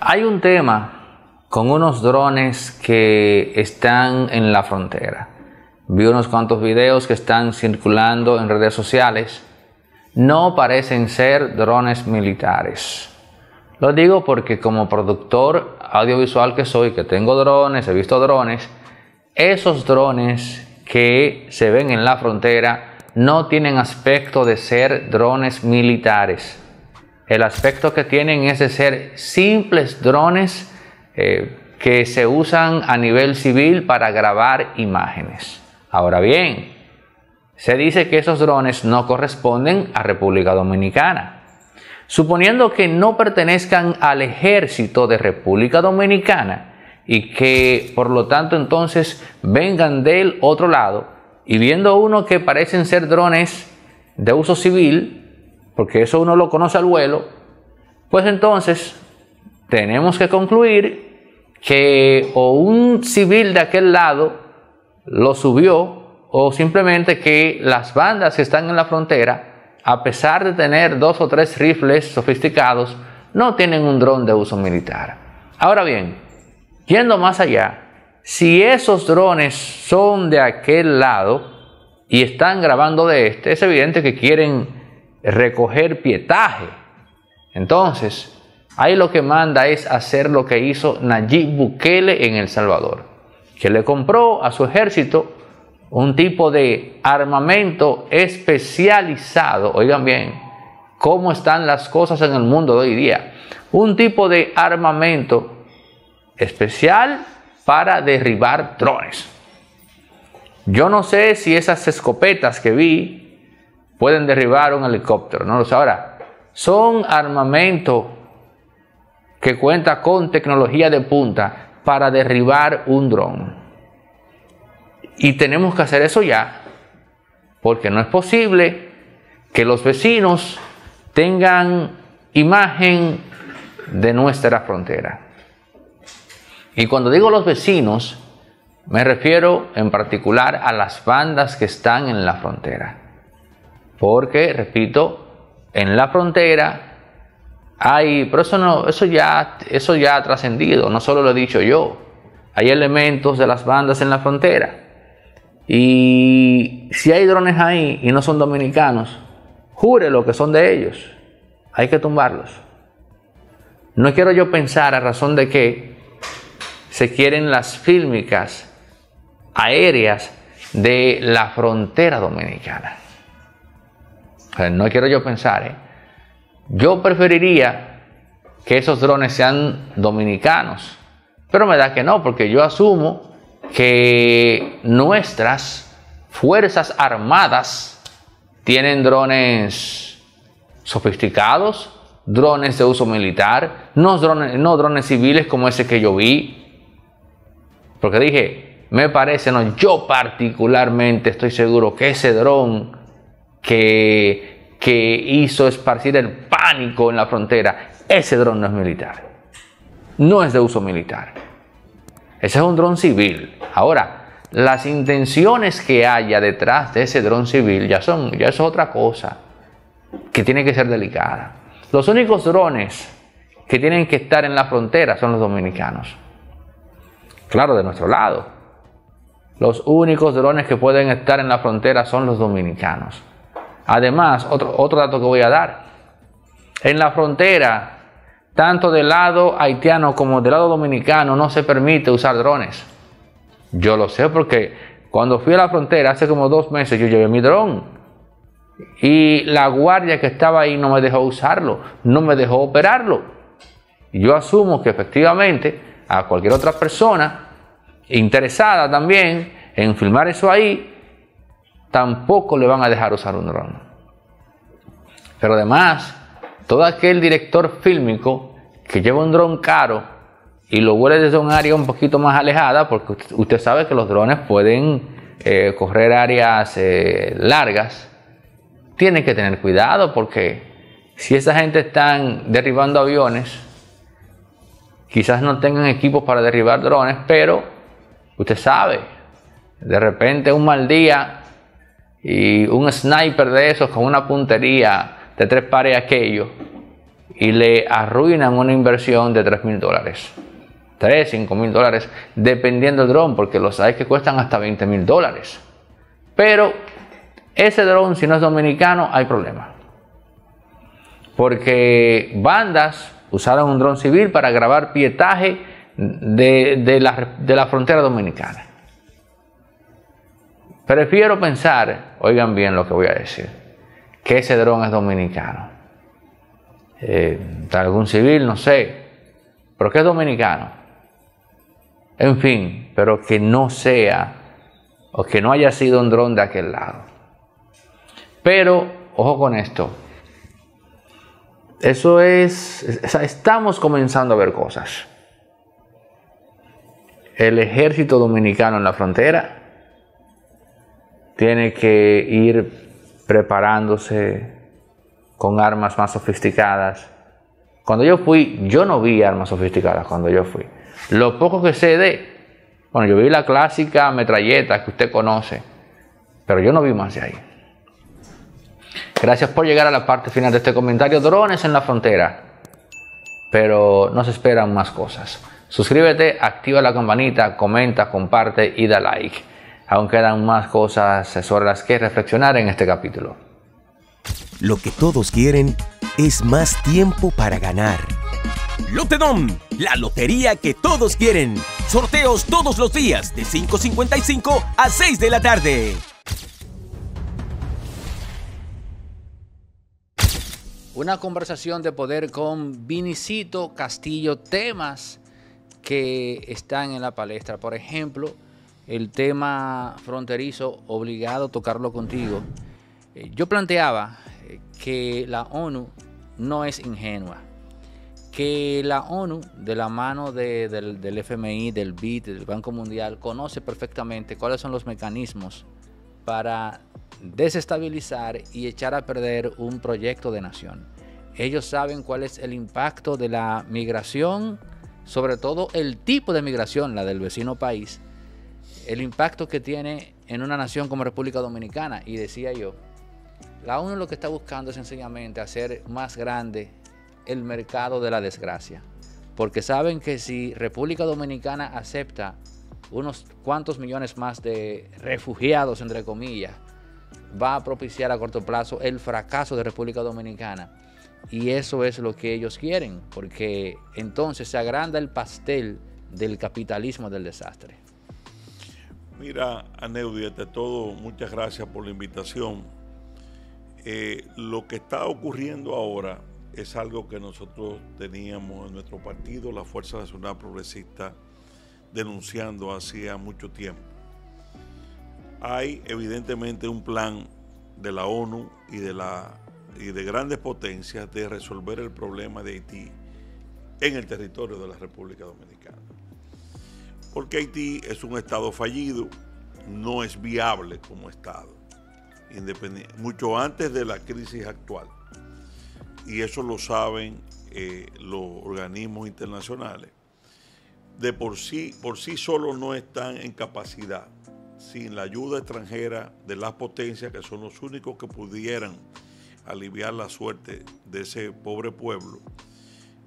Hay un tema con unos drones que están en la frontera. Vi unos cuantos videos que están circulando en redes sociales. No parecen ser drones militares. Lo digo porque como productor audiovisual que soy, que tengo drones, he visto drones, esos drones que se ven en la frontera no tienen aspecto de ser drones militares. El aspecto que tienen es de ser simples drones que se usan a nivel civil para grabar imágenes. Ahora bien, se dice que esos drones no corresponden a República Dominicana. Suponiendo que no pertenezcan al ejército de República Dominicana y que por lo tanto entonces vengan del otro lado, y viendo uno que parecen ser drones de uso civil, porque eso uno lo conoce al vuelo, pues entonces tenemos que concluir que o un civil de aquel lado lo subió o simplemente que las bandas que están en la frontera, a pesar de tener 2 o 3 rifles sofisticados, no tienen un dron de uso militar. Ahora bien, yendo más allá, si esos drones son de aquel lado y están grabando de este, es evidente que quieren recoger pietaje. Entonces, ahí lo que manda es hacer lo que hizo Nayib Bukele en El Salvador, que le compró a su ejército un tipo de armamento especializado. Oigan bien, cómo están las cosas en el mundo de hoy día. Un tipo de armamento especial para derribar drones. Yo no sé si esas escopetas que vi pueden derribar un helicóptero, no lo sé. Ahora, son armamento que cuenta con tecnología de punta para derribar un dron. Y tenemos que hacer eso ya, porque no es posible que los vecinos tengan imagen de nuestra frontera. Y cuando digo los vecinos, me refiero en particular a las bandas que están en la frontera. Porque, repito, en la frontera hay, pero eso ya ha trascendido, no solo lo he dicho yo, hay elementos de las bandas en la frontera. Y si hay drones ahí y no son dominicanos, jure lo que son de ellos. Hay que tumbarlos. No quiero yo pensar a razón de que se quieren las fílmicas aéreas de la frontera dominicana. No quiero yo pensar. Yo preferiría que esos drones sean dominicanos. Pero me da que no, porque yo asumo que nuestras fuerzas armadas tienen drones sofisticados, drones de uso militar, no drones civiles como ese que yo vi. Porque dije, me parece, no, yo particularmente estoy seguro que ese dron que hizo esparcir el pánico en la frontera, ese dron no es militar, no es de uso militar. Ese es un dron civil. Ahora, las intenciones que haya detrás de ese dron civil ya es otra cosa que tiene que ser delicada. Los únicos drones que tienen que estar en la frontera son los dominicanos. Claro, de nuestro lado. Los únicos drones que pueden estar en la frontera son los dominicanos. Además, otro dato que voy a dar. En la frontera, tanto del lado haitiano como del lado dominicano, no se permite usar drones. Yo lo sé porque cuando fui a la frontera hace como 2 meses yo llevé mi dron y la guardia que estaba ahí no me dejó usarlo, no me dejó operarlo. Yo asumo que efectivamente a cualquier otra persona interesada también en filmar eso ahí, tampoco le van a dejar usar un dron. Pero además, todo aquel director fílmico que lleva un dron caro y lo vuela desde un área un poquito más alejada, porque usted sabe que los drones pueden correr áreas largas, tiene que tener cuidado, porque si esa gente está derribando aviones, quizás no tengan equipos para derribar drones, pero usted sabe, de repente un mal día y un sniper de esos con una puntería de 3 pares aquello, y le arruinan una inversión de $3.000, $3.000, $5.000, dependiendo del dron, porque los hay que cuestan hasta $20.000. Pero ese dron, si no es dominicano, hay problema, porque bandas usaron un dron civil para grabar pietaje de la frontera dominicana. Prefiero pensar, oigan bien lo que voy a decir, que ese dron es dominicano. Algún civil, no sé, pero que es dominicano. En fin, pero que no sea o que no haya sido un dron de aquel lado. Pero, ojo con esto. Eso es, estamos comenzando a ver cosas. El ejército dominicano en la frontera tiene que ir preparándose con armas más sofisticadas. Cuando yo fui, yo no vi armas sofisticadas cuando yo fui. Lo poco que sé de... Bueno, yo vi la clásica metralleta que usted conoce, pero yo no vi más de ahí. Gracias por llegar a la parte final de este comentario. Drones en la frontera. Pero no se esperan más cosas. Suscríbete, activa la campanita, comenta, comparte y da like. Aún quedan más cosas sobre las que reflexionar en este capítulo. Lo que todos quieren es más tiempo para ganar. Lotedom, la lotería que todos quieren. Sorteos todos los días de 5:55 a 6 de la tarde. Una conversación de poder con Vinicito Castillo, temas que están en la palestra. Por ejemplo, el tema fronterizo, obligado a tocarlo contigo. Yo planteaba que la ONU no es ingenua, que la ONU, de la mano del FMI, del BID, del Banco Mundial, conoce perfectamente cuáles son los mecanismos para desestabilizar y echar a perder un proyecto de nación. Ellos saben cuál es el impacto de la migración, sobre todo el tipo de migración, la del vecino país, el impacto que tiene en una nación como República Dominicana. Y decía yo, la ONU lo que está buscando es sencillamente hacer más grande el mercado de la desgracia, porque saben que si República Dominicana acepta unos cuantos millones más de refugiados, entre comillas, va a propiciar a corto plazo el fracaso de República Dominicana. Y eso es lo que ellos quieren, porque entonces se agranda el pastel del capitalismo del desastre. Mira, Aneudis, de todo, muchas gracias por la invitación. Lo que está ocurriendo ahora es algo que nosotros teníamos en nuestro partido, la Fuerza Nacional Progresista, denunciando hacía mucho tiempo. Hay evidentemente un plan de la ONU y de grandes potencias de resolver el problema de Haití en el territorio de la República Dominicana. Porque Haití es un estado fallido, no es viable como estado, independiente, mucho antes de la crisis actual. Y eso lo saben los organismos internacionales. De por sí solo no están en capacidad, sin la ayuda extranjera de las potencias que son los únicos que pudieran aliviar la suerte de ese pobre pueblo,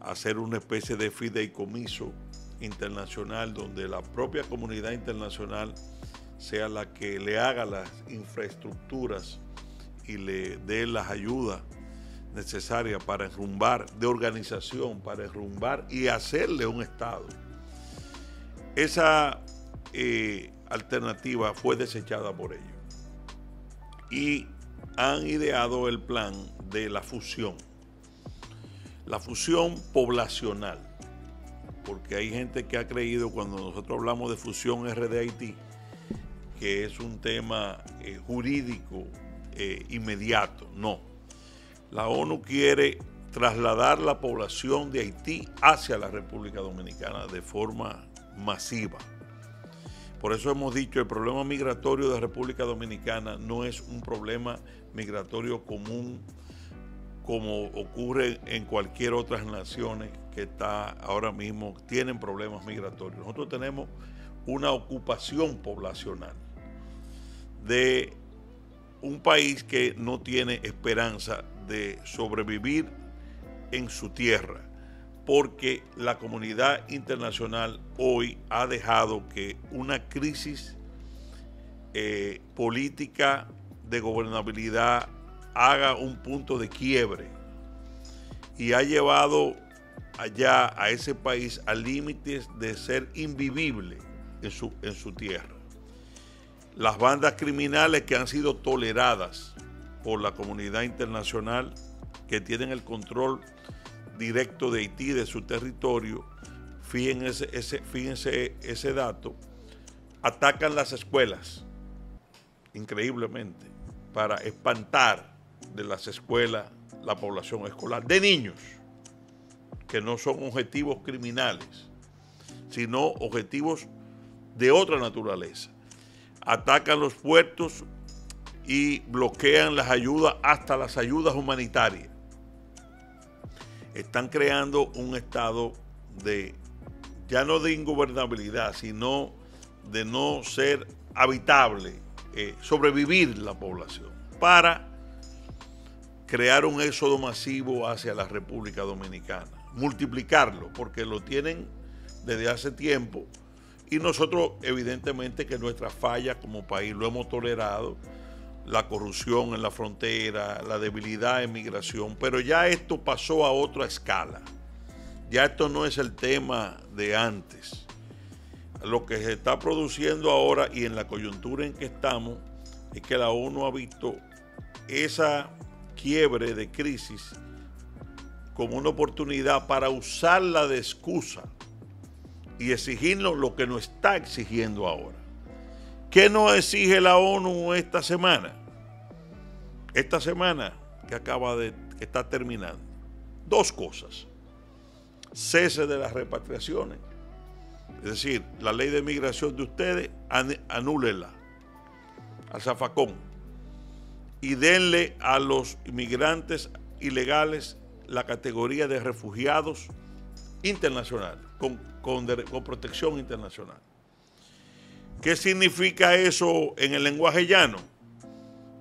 hacer una especie de fideicomiso internacional donde la propia comunidad internacional sea la que le haga las infraestructuras y le dé las ayudas necesarias para enrumbar, de organización, para enrumbar y hacerle un Estado. Esa alternativa fue desechada por ellos y han ideado el plan de la fusión poblacional, porque hay gente que ha creído, cuando nosotros hablamos de fusión RD-Haití, que es un tema jurídico inmediato. No, la ONU quiere trasladar la población de Haití hacia la República Dominicana de forma masiva. Por eso hemos dicho, el problema migratorio de la República Dominicana no es un problema migratorio común como ocurre en cualquier otras naciones que está ahora mismo tienen problemas migratorios. Nosotros tenemos una ocupación poblacional de un país que no tiene esperanza de sobrevivir en su tierra, porque la comunidad internacional hoy ha dejado que una crisis política de gobernabilidad haga un punto de quiebre y ha llevado allá a ese país a límites de ser invivible en su tierra. Las bandas criminales que han sido toleradas por la comunidad internacional, que tienen el control directo de Haití, de su territorio, fíjense ese dato, atacan las escuelas, increíblemente, para espantar de las escuelas la población escolar, de niños, que no son objetivos criminales, sino objetivos de otra naturaleza. Atacan los puertos y bloquean las ayudas, hasta las ayudas humanitarias. Están creando un estado de, ya no de ingobernabilidad, sino de no ser habitable, sobrevivir la población, para crear un éxodo masivo hacia la República Dominicana, multiplicarlo, porque lo tienen desde hace tiempo y nosotros evidentemente que nuestra falla como país lo hemos tolerado, la corrupción en la frontera, la debilidad en migración, pero ya esto pasó a otra escala, ya esto no es el tema de antes. Lo que se está produciendo ahora y en la coyuntura en que estamos es que la ONU ha visto esa quiebre de crisis como una oportunidad para usarla de excusa y exigirnos lo que nos está exigiendo ahora. ¿Qué nos exige la ONU esta semana? Esta semana que está terminando. Dos cosas. Cese de las repatriaciones. Es decir, la ley de migración de ustedes, anúlela al zafacón y denle a los inmigrantes ilegales la categoría de refugiados internacionales, con protección internacional. ¿Qué significa eso en el lenguaje llano?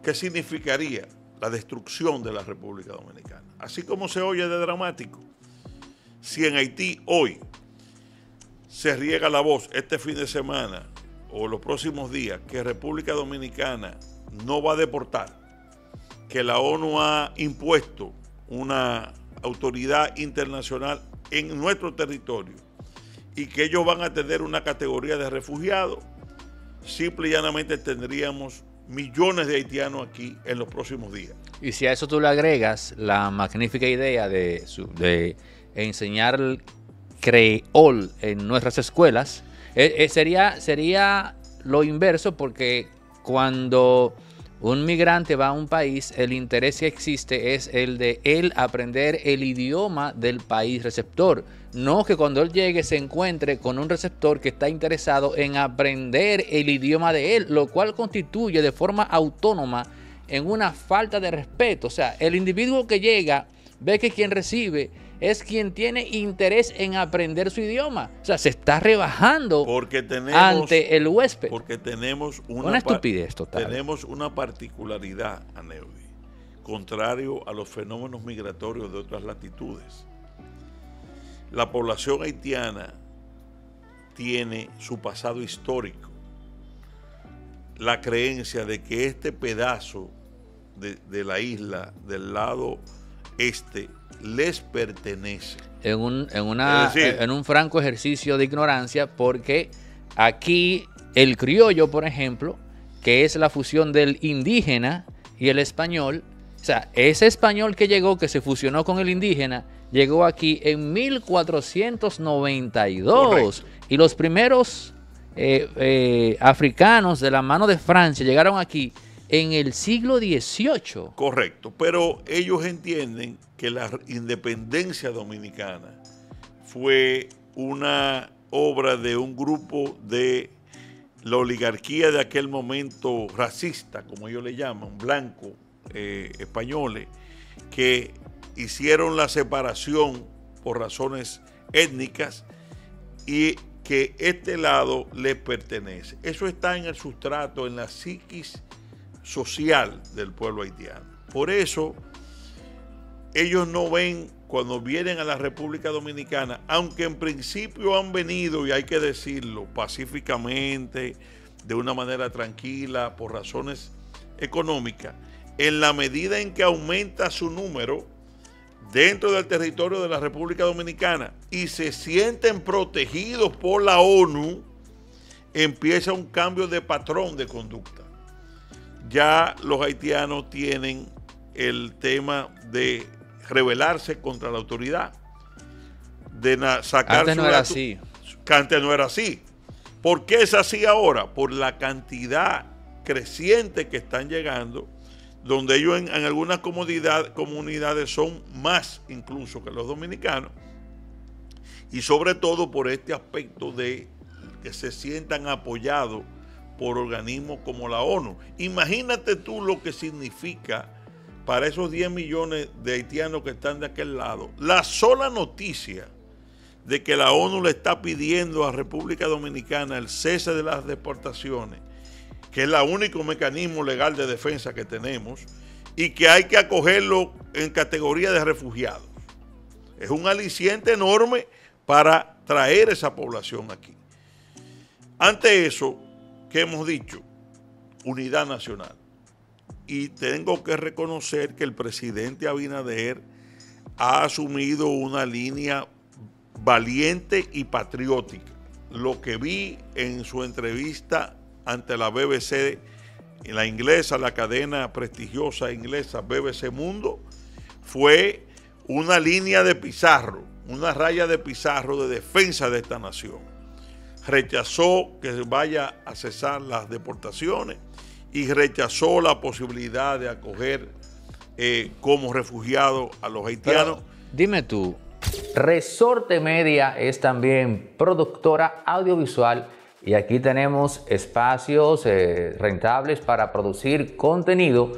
¿Qué significaría la destrucción de la República Dominicana? Así como se oye de dramático, si en Haití hoy se riega la voz este fin de semana o los próximos días que República Dominicana no va a deportar, que la ONU ha impuesto una autoridad internacional en nuestro territorio y que ellos van a tener una categoría de refugiados, simple y llanamente tendríamos millones de haitianos aquí en los próximos días. Y si a eso tú le agregas la magnífica idea de enseñar creol en nuestras escuelas, sería lo inverso, porque cuando un migrante va a un país, el interés que existe es el de él aprender el idioma del país receptor. No que cuando él llegue se encuentre con un receptor que está interesado en aprender el idioma de él, lo cual constituye de forma autónoma en una falta de respeto. O sea, el individuo que llega ve que quien recibe es quien tiene interés en aprender su idioma. O sea, se está rebajando ante el huésped. Porque tenemos una estupidez total. Tenemos una particularidad, Aneudis, contrario a los fenómenos migratorios de otras latitudes. La población haitiana tiene su pasado histórico, la creencia de que este pedazo de la isla del lado este les pertenece. En un franco ejercicio de ignorancia, porque aquí el criollo, por ejemplo, que es la fusión del indígena y el español, o sea, ese español que llegó, que se fusionó con el indígena, llegó aquí en 1492. Correcto. Y los primeros africanos de la mano de Francia llegaron aquí en el siglo XVIII. Correcto, pero ellos entienden que la independencia dominicana fue una obra de un grupo de la oligarquía de aquel momento racista, como ellos le llaman, blancos, españoles, que hicieron la separación por razones étnicas y que este lado les pertenece. Eso está en el sustrato, en la psiquis social del pueblo haitiano. Por eso ellos no ven cuando vienen a la República Dominicana, aunque en principio han venido, y hay que decirlo, pacíficamente, de una manera tranquila, por razones económicas, en la medida en que aumenta su número dentro del territorio de la República Dominicana y se sienten protegidos por la ONU, empieza un cambio de patrón de conducta. Ya los haitianos tienen el tema de rebelarse contra la autoridad, de sacar antes no era así. Antes no era así. ¿Por qué es así ahora? Por la cantidad creciente que están llegando, donde ellos en algunas comunidades son más incluso que los dominicanos, y sobre todo por este aspecto de que se sientan apoyados por organismos como la ONU. Imagínate tú lo que significa para esos 10 millones de haitianos que están de aquel lado. La sola noticia de que la ONU le está pidiendo a República Dominicana el cese de las deportaciones, que es el único mecanismo legal de defensa que tenemos, y que hay que acogerlo en categoría de refugiados. Es un aliciente enorme para traer esa población aquí. Ante eso, ¿qué hemos dicho? Unidad nacional. Y tengo que reconocer que el presidente Abinader ha asumido una línea valiente y patriótica. Lo que vi en su entrevista ante la BBC, en la inglesa, la cadena prestigiosa inglesa BBC Mundo, fue una línea de Pizarro, una raya de Pizarro de defensa de esta nación. Rechazó que vaya a cesar las deportaciones y rechazó la posibilidad de acoger como refugiados a los haitianos. Pero, dime tú, Resorte Media es también productora audiovisual y aquí tenemos espacios rentables para producir contenido,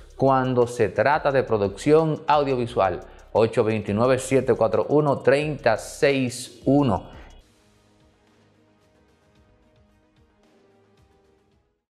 cuando se trata de producción audiovisual. 829-741-3061.